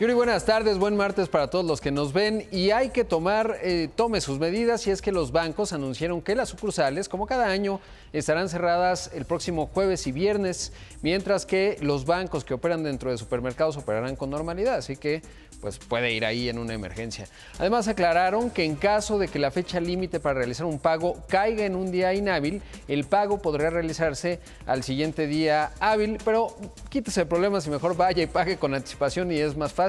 Yuri, buenas tardes, buen martes para todos los que nos ven y hay que tome sus medidas, y es que los bancos anunciaron que las sucursales, como cada año, estarán cerradas el próximo jueves y viernes, mientras que los bancos que operan dentro de supermercados operarán con normalidad, así que pues puede ir ahí en una emergencia. Además, aclararon que en caso de que la fecha límite para realizar un pago caiga en un día inhábil, el pago podría realizarse al siguiente día hábil, pero quítese de problemas y mejor vaya y pague con anticipación y es más fácil.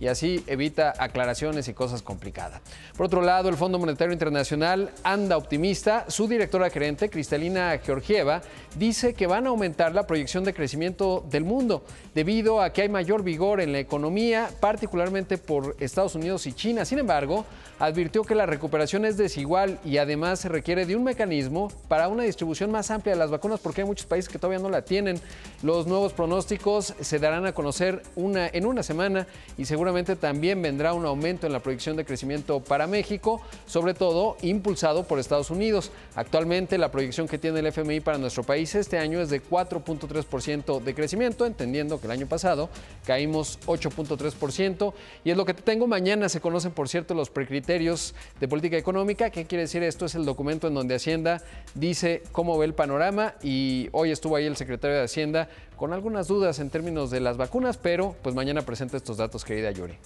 Y así evita aclaraciones y cosas complicadas. Por otro lado, el Fondo Monetario Internacional anda optimista. Su directora gerente, Kristalina Georgieva, dice que van a aumentar la proyección de crecimiento del mundo debido a que hay mayor vigor en la economía, particularmente por Estados Unidos y China. Sin embargo, advirtió que la recuperación es desigual y además se requiere de un mecanismo para una distribución más amplia de las vacunas, porque hay muchos países que todavía no la tienen. Los nuevos pronósticos se darán a conocer en una semana. Y seguramente también vendrá un aumento en la proyección de crecimiento para México, sobre todo impulsado por Estados Unidos. Actualmente la proyección que tiene el FMI para nuestro país este año es de 4.3% de crecimiento, entendiendo que el año pasado caímos 8.3%. Y es lo que te tengo. Mañana se conocen, por cierto, los precriterios de política económica. ¿Qué quiere decir esto? Es el documento en donde Hacienda dice cómo ve el panorama, y hoy estuvo ahí el secretario de Hacienda con algunas dudas en términos de las vacunas, pero pues mañana presenta estos datos, querida Yuri.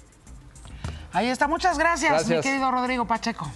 Ahí está, muchas gracias. Mi querido Rodrigo Pacheco.